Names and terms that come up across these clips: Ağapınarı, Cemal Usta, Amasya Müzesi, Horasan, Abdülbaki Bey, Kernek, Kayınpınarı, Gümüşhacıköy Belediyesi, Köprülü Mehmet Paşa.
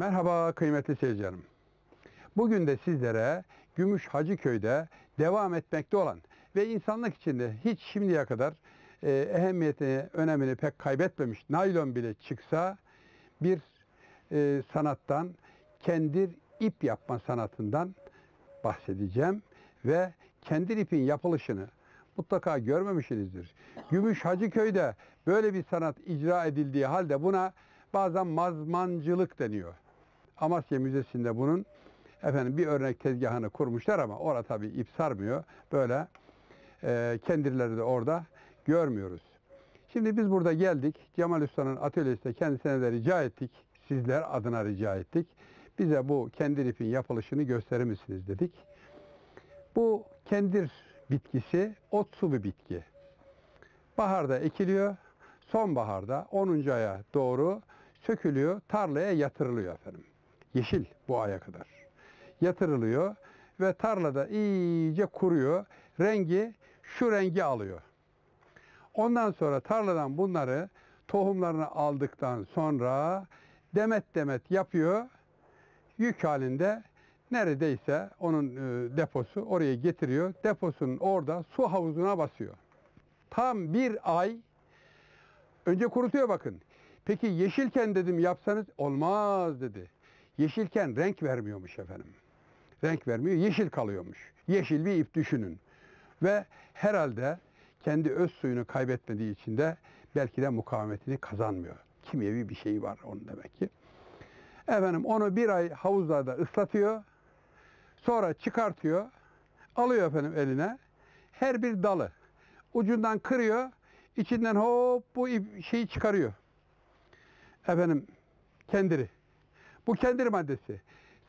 Merhaba kıymetli seyircilerim. Bugün de sizlere Gümüşhacıköy'de devam etmekte olan ve insanlık içinde hiç şimdiye kadar ehemmiyetini, önemini pek kaybetmemiş, naylon bile çıksa bir sanattan, kendir ip yapma sanatından bahsedeceğim ve kendir ipin yapılışını mutlaka görmemişsinizdir. Gümüşhacıköy'de böyle bir sanat icra edildiği halde buna bazen mazmancılık deniyor. Amasya Müzesi'nde bunun bir örnek tezgahını kurmuşlar ama orada tabii ip sarmıyor. Böyle kendirleri de orada görmüyoruz. Şimdi biz burada geldik. Cemal Usta'nın atölyesinde kendisine de rica ettik. Sizler adına rica ettik. Bize bu kendir ipin yapılışını gösterir misiniz dedik. Bu kendir bitkisi otsu bir bitki. Baharda ekiliyor. Sonbaharda 10. aya doğru sökülüyor, tarlaya yatırılıyor efendim. Yeşil bu aya kadar. Yatırılıyor ve tarlada iyice kuruyor. Rengi şu rengi alıyor. Ondan sonra tarladan bunları tohumlarını aldıktan sonra demet demet yapıyor. Yük halinde neredeyse onun deposu oraya getiriyor. Deposunun orada su havuzuna basıyor. Tam bir ay önce kurutuyor bakın. Peki yeşilken dedim yapsanız olmaz dedi. Yeşilken renk vermiyormuş efendim. Renk vermiyor, yeşil kalıyormuş. Yeşil bir ip düşünün. Ve herhalde kendi öz suyunu kaybetmediği için de belki de mukavemetini kazanmıyor. Kimyevi bir şey var onun demek ki. Efendim onu bir ay havuzlarda ıslatıyor. Sonra çıkartıyor. Alıyor efendim eline. Her bir dalı ucundan kırıyor. İçinden hop bu şeyi çıkarıyor. Efendim kendiri. Bu kendir maddesi.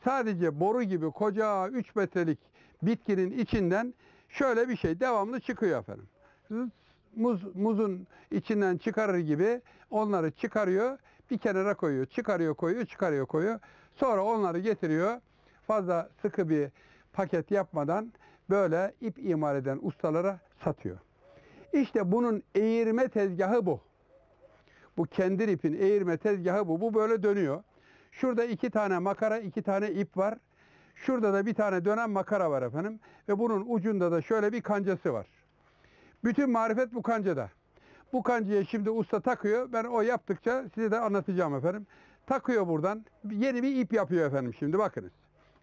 Sadece boru gibi koca 3 metrelik bitkinin içinden şöyle bir şey devamlı çıkıyor efendim. Muzun içinden çıkarır gibi onları çıkarıyor. Bir kenara koyuyor. Çıkarıyor koyuyor. Çıkarıyor koyuyor. Sonra onları getiriyor. Fazla sıkı bir paket yapmadan böyle ip imal eden ustalara satıyor. İşte bunun eğirme tezgahı bu. Bu kendir ipin eğirme tezgahı bu. Bu böyle dönüyor. Şurada 2 tane makara, 2 tane ip var. Şurada da bir tane dönen makara var efendim. Ve bunun ucunda da şöyle bir kancası var. Bütün marifet bu kancada. Bu kancaya şimdi usta takıyor. Ben o yaptıkça size de anlatacağım efendim. Takıyor buradan. Yeni bir ip yapıyor efendim şimdi bakınız.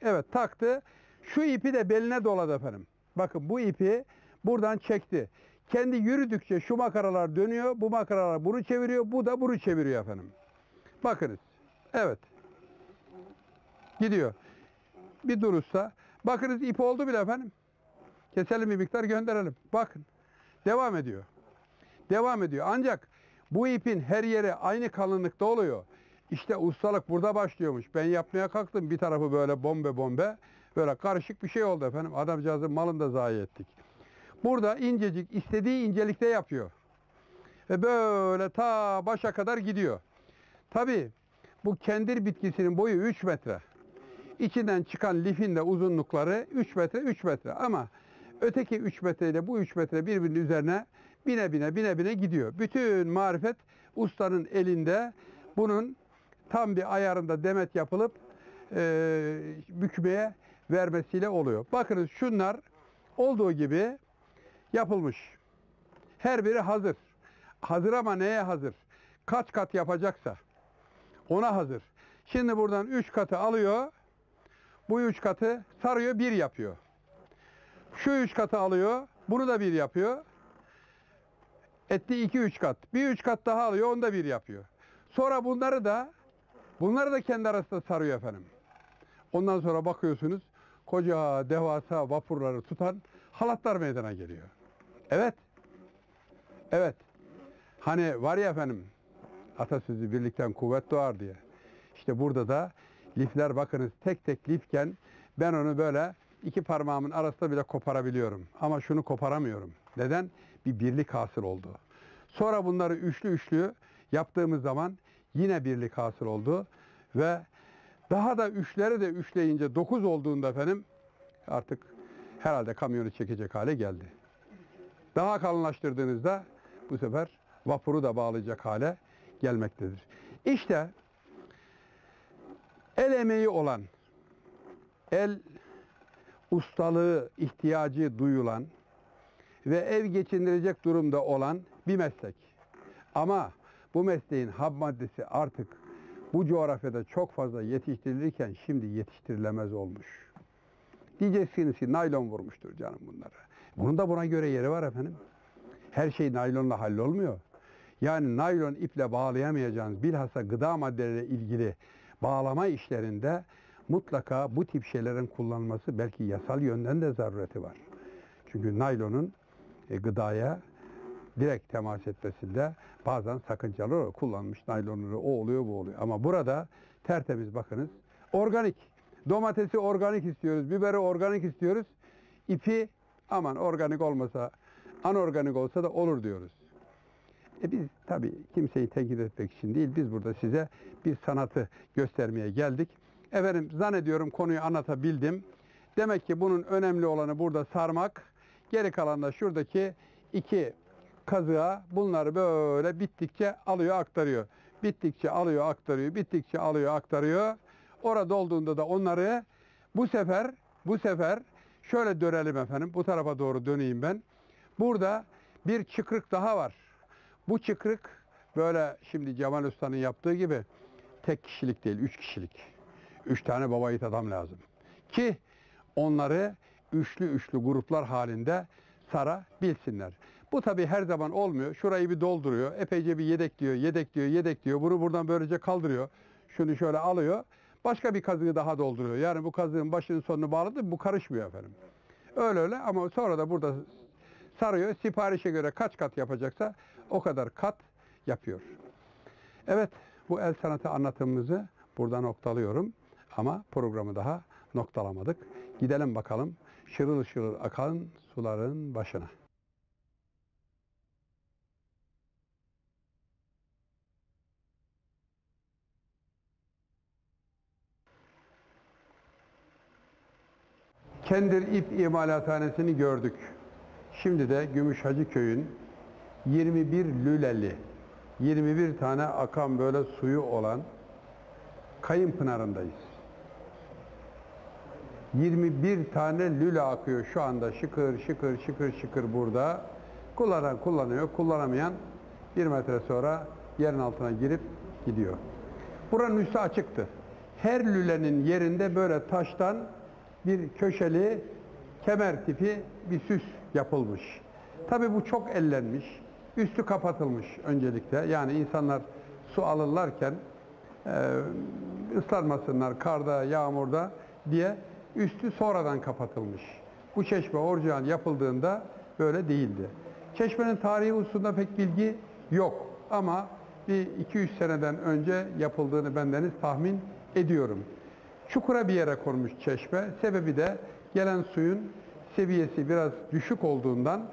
Evet taktı. Şu ipi de beline doladı efendim. Bakın bu ipi buradan çekti. Kendi yürüdükçe şu makaralar dönüyor. Bu makaralar bunu çeviriyor. Bu da bunu çeviriyor efendim. Bakınız. Evet. Gidiyor. Bir durursa. Bakınız ip oldu bile efendim. Keselim bir miktar gönderelim. Bakın. Devam ediyor. Devam ediyor. Ancak bu ipin her yeri aynı kalınlıkta oluyor. İşte ustalık burada başlıyormuş. Ben yapmaya kalktım. Bir tarafı böyle bombe. Böyle karışık bir şey oldu efendim. Adamcağızın malını da zayi ettik. Burada incecik, istediği incelikte yapıyor. Ve böyle ta başa kadar gidiyor. Tabii bu kendir bitkisinin boyu 3 metre. İçinden çıkan lifin de uzunlukları 3 metre. Ama öteki 3 metre ile bu 3 metre birbirinin üzerine bine bine gidiyor. Bütün marifet ustanın elinde. Bunun tam bir ayarında demet yapılıp bükmeye vermesiyle oluyor. Bakınız şunlar olduğu gibi yapılmış. Her biri hazır. Hazır ama neye hazır? Kaç kat yapacaksa ona hazır. Şimdi buradan 3 katı alıyor. Bu 3 katı sarıyor, 1 yapıyor. Şu 3 katı alıyor. Bunu da 1 yapıyor. Etti 2-3 kat. Bir 3 kat daha alıyor. Onu da 1 yapıyor. Sonra bunları da kendi arasında sarıyor efendim. Ondan sonra bakıyorsunuz koca devasa vapurları tutan halatlar meydana geliyor. Evet. Evet. Hani var ya efendim atasözü birlikten kuvvet doğar diye. İşte burada da lifler bakınız tek tek lifken ben onu böyle 2 parmağımın arasında bile koparabiliyorum. Ama şunu koparamıyorum. Neden? Bir birlik hasıl oldu. Sonra bunları üçlü yaptığımız zaman yine birlik hasıl oldu. Ve daha da üçleri de üçleyince 9 olduğunda efendim artık herhalde kamyonu çekecek hale geldi. Daha kalınlaştırdığınızda bu sefer vapuru da bağlayacak hale gelmektedir. İşte emeği olan, el ustalığı ihtiyacı duyulan ve ev geçindirecek durumda olan bir meslek. Ama bu mesleğin hab maddesi artık bu coğrafyada çok fazla yetiştirilirken şimdi yetiştirilemez olmuş. Diyeceksiniz ki naylon vurmuştur canım bunlara. Bunun da buna göre yeri var efendim. Her şey naylonla hallolmuyor. Yani naylon iple bağlayamayacağınız, bilhassa gıda maddeleriyle ilgili bağlama işlerinde mutlaka bu tip şeylerin kullanılması belki yasal yönden de zarureti var. Çünkü naylonun gıdaya direkt temas etmesinde bazen sakıncalı olur. Kullanmış naylonları o oluyor bu oluyor. Ama burada tertemiz bakınız. Organik. Domatesi organik istiyoruz. Biberi organik istiyoruz. İpi aman organik olmasa, anorganik olsa da olur diyoruz. Biz tabii kimseyi tenkit etmek için değil. Biz burada size bir sanatı göstermeye geldik. Efendim zannediyorum konuyu anlatabildim. Demek ki bunun önemli olanı burada sarmak. Geri kalan da şuradaki iki kazığa bunları böyle bittikçe alıyor aktarıyor. Bittikçe alıyor aktarıyor. Bittikçe alıyor aktarıyor. Orada olduğunda da onları bu sefer şöyle dönelim efendim. Bu tarafa doğru döneyim ben. Burada bir çıkrık daha var. Bu çıkrık böyle şimdi Cemal Usta'nın yaptığı gibi tek kişilik değil, 3 kişilik. 3 tane baba yiğit adam lazım. Ki onları üçlü gruplar halinde sarabilsinler. Bu tabii her zaman olmuyor. Şurayı bir dolduruyor. Epeyce bir yedekliyor. Bunu buradan böylece kaldırıyor. Şunu şöyle alıyor. Başka bir kazığı daha dolduruyor. Yani bu kazığın başının sonunu bağladı. Bu karışmıyor efendim. Öyle ama sonra da burada sarıyor. Siparişe göre kaç kat yapacaksa o kadar kat yapıyor. Evet, bu el sanatı anlatımımızı burada noktalıyorum. Ama programı daha noktalamadık. Gidelim bakalım şırıl şırıl akan suların başına. Kendir İp İmalathanesi'ni gördük. Şimdi de Gümüşhacıköy'ün 21 lüleli, 21 tane akan böyle suyu olan Kayınpınarı'ndayız. 21 tane lüle akıyor şu anda şıkır şıkır burada. Kullanan kullanıyor, kullanamayan 1 metre sonra yerin altına girip gidiyor. Buranın üstü açıktı. Her lülenin yerinde böyle taştan bir köşeli kemer tipi bir süs yapılmış. Tabii bu çok ellenmiş. Üstü kapatılmış öncelikle. Yani insanlar su alırlarken ıslanmasınlar karda, yağmurda diye üstü sonradan kapatılmış. Bu çeşme orijinal yapıldığında böyle değildi. Çeşmenin tarihi hususunda pek bilgi yok ama bir 2-3 seneden önce yapıldığını bendeniz tahmin ediyorum. Çukura bir yere konmuş çeşme. Sebebi de gelen suyun seviyesi biraz düşük olduğundan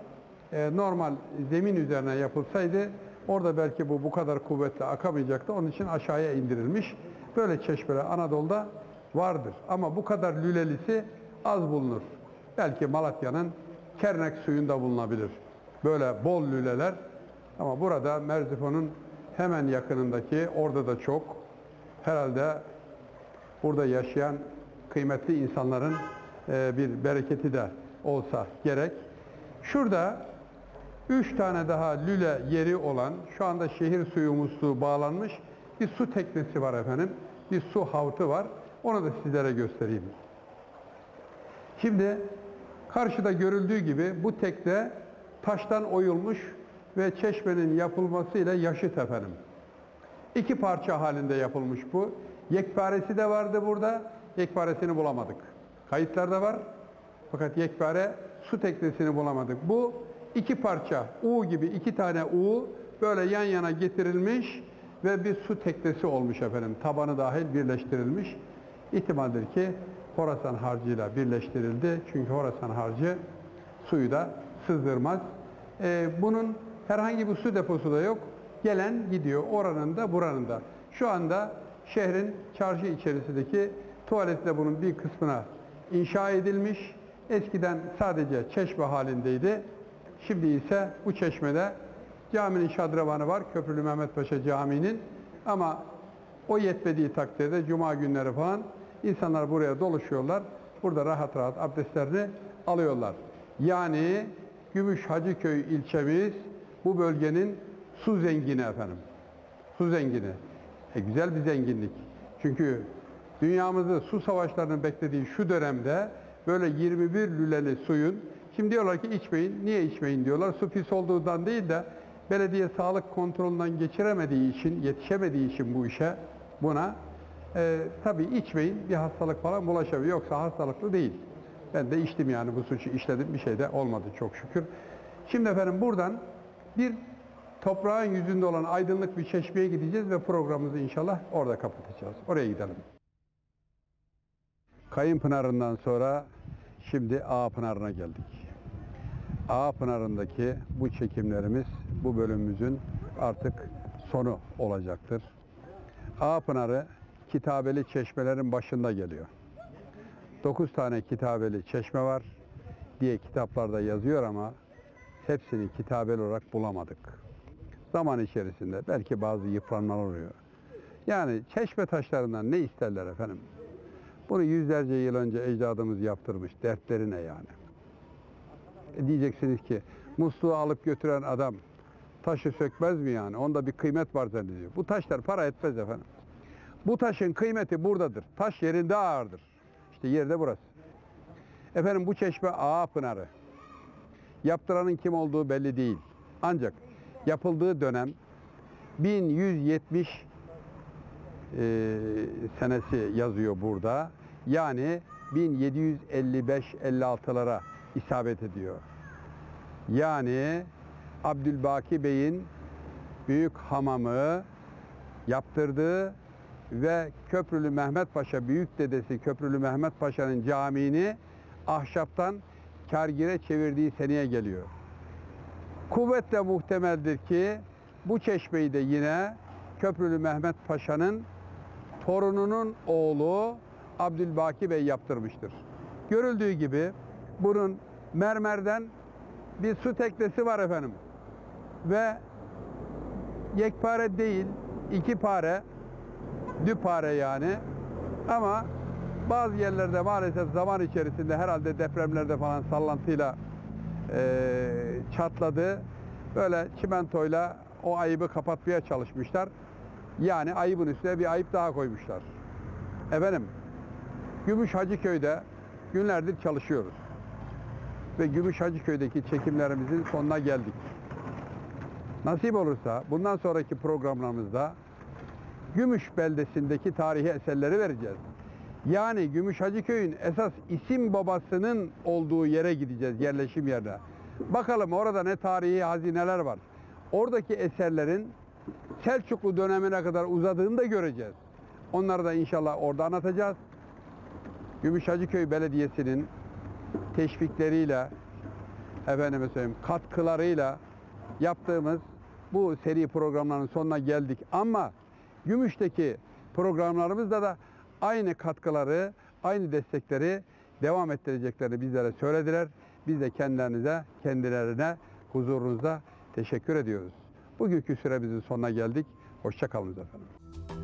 normal zemin üzerine yapılsaydı orada belki bu kadar kuvvetle akamayacaktı. Onun için aşağıya indirilmiş. Böyle çeşmeler Anadolu'da vardır. Ama bu kadar lülelisi az bulunur. Belki Malatya'nın Kernek suyunda bulunabilir. Böyle bol lüleler. Ama burada Merzifon'un hemen yakınındaki, orada da çok, herhalde burada yaşayan kıymetli insanların bir bereketi de olsa gerek. Şurada 3 tane daha lüle yeri olan, şu anda şehir suyu musluğu bağlanmış bir su teknesi var efendim. Bir su havtı var. Onu da sizlere göstereyim. Şimdi karşıda görüldüğü gibi bu tekne taştan oyulmuş ve çeşmenin yapılmasıyla yaşıt efendim. 2 parça halinde yapılmış bu. Yekparesi de vardı burada. Yekparesini bulamadık. Kayıtlarda var. Fakat yekpare su teknesini bulamadık. Bu 2 parça U gibi 2 tane U böyle yan yana getirilmiş ve bir su teknesi olmuş efendim. Tabanı dahil birleştirilmiş. İhtimaldir ki Horasan harcıyla birleştirildi. Çünkü Horasan harcı suyu da sızdırmaz. Bunun herhangi bir su deposu da yok. Gelen gidiyor. Oranın da buranın da. Şu anda şehrin çarşı içerisindeki tuvaletle bunun bir kısmına inşa edilmiş. Eskiden sadece çeşme halindeydi. Şimdi ise bu çeşmede caminin şadrevanı var. Köprülü Mehmet Paşa Camii'nin. Ama O yetmediği takdirde cuma günleri falan insanlar buraya doluşuyorlar. Burada rahat rahat abdestlerini alıyorlar. Yani Gümüşhacıköy ilçemiz bu bölgenin su zengini efendim. Su zengini. Güzel bir zenginlik. Çünkü dünyamızı su savaşlarının beklediği şu dönemde böyle 21 lüleli suyun, şimdi diyorlar ki içmeyin, niye içmeyin diyorlar. Su pis olduğundan değil de belediye sağlık kontrolünden geçiremediği için, yetişemediği için bu işe, buna tabii içmeyin, bir hastalık falan bulaşabilir. Yoksa hastalıklı değil. Ben de içtim yani, bu suçu işledim, bir şey de olmadı çok şükür. Şimdi efendim buradan bir toprağın yüzünde olan aydınlık bir çeşmeye gideceğiz ve programımızı inşallah orada kapatacağız. Oraya gidelim. Kayınpınarı'ndan sonra şimdi Ağapınarı'na geldik. Ağapınarı'ndaki bu çekimlerimiz, bu bölümümüzün artık sonu olacaktır. Ağapınarı kitabeli çeşmelerin başında geliyor. 9 tane kitabeli çeşme var diye kitaplarda yazıyor ama hepsini kitabeli olarak bulamadık. Zaman içerisinde belki bazı yıpranmalar oluyor. Yani çeşme taşlarından ne isterler efendim? Bunu yüzlerce yıl önce ecdadımız yaptırmış. Dertlerine yani. Diyeceksiniz ki musluğu alıp götüren adam taşı sökmez mi yani? Onda bir kıymet var zannediyor. Bu taşlar para etmez efendim. Bu taşın kıymeti buradadır. Taş yerinde ağırdır. İşte yerde burası. Efendim bu çeşme Ağapınarı. Yaptıranın kim olduğu belli değil. Ancak yapıldığı dönem 1170 senesi yazıyor burada. Yani 1755-56'lara isabet ediyor. Yani Abdülbaki Bey'in büyük hamamı yaptırdığı ve Köprülü Mehmet Paşa, büyük dedesi Köprülü Mehmet Paşa'nın camini ahşaptan kârgire çevirdiği seneye geliyor. Kuvvetle muhtemeldir ki bu çeşmeyi de yine Köprülü Mehmet Paşa'nın torununun oğlu Abdülbaki Bey yaptırmıştır. Görüldüğü gibi bunun mermerden bir su teknesi var efendim. Ve yekpare değil, iki pare, düpare yani. Ama bazı yerlerde maalesef zaman içerisinde herhalde depremlerde falan sallantıyla çatladı. Böyle çimentoyla o ayıbı kapatmaya çalışmışlar. Yani ayıbın üstüne bir ayıp daha koymuşlar. Efendim, Gümüşhacıköy'de günlerdir çalışıyoruz. Ve Gümüşhacıköy'deki çekimlerimizin sonuna geldik. Nasip olursa bundan sonraki programlarımızda Gümüş beldesindeki tarihi eserleri vereceğiz. Yani Gümüşhacıköy'ün esas isim babasının olduğu yere gideceğiz, yerleşim yerine. Bakalım orada ne tarihi hazineler var. Oradaki eserlerin Selçuklu dönemine kadar uzadığını da göreceğiz. Onları da inşallah orada anlatacağız. Gümüşhacıköy Belediyesi'nin teşvikleriyle, efendime söyleyeyim, katkılarıyla yaptığımız bu seri programların sonuna geldik. Ama Gümüş'teki programlarımızda da aynı katkıları, aynı destekleri devam ettireceklerini bizlere söylediler. Biz de kendilerine huzurunuzda teşekkür ediyoruz. Bugünkü süremizin sonuna geldik. Hoşça kalın efendim.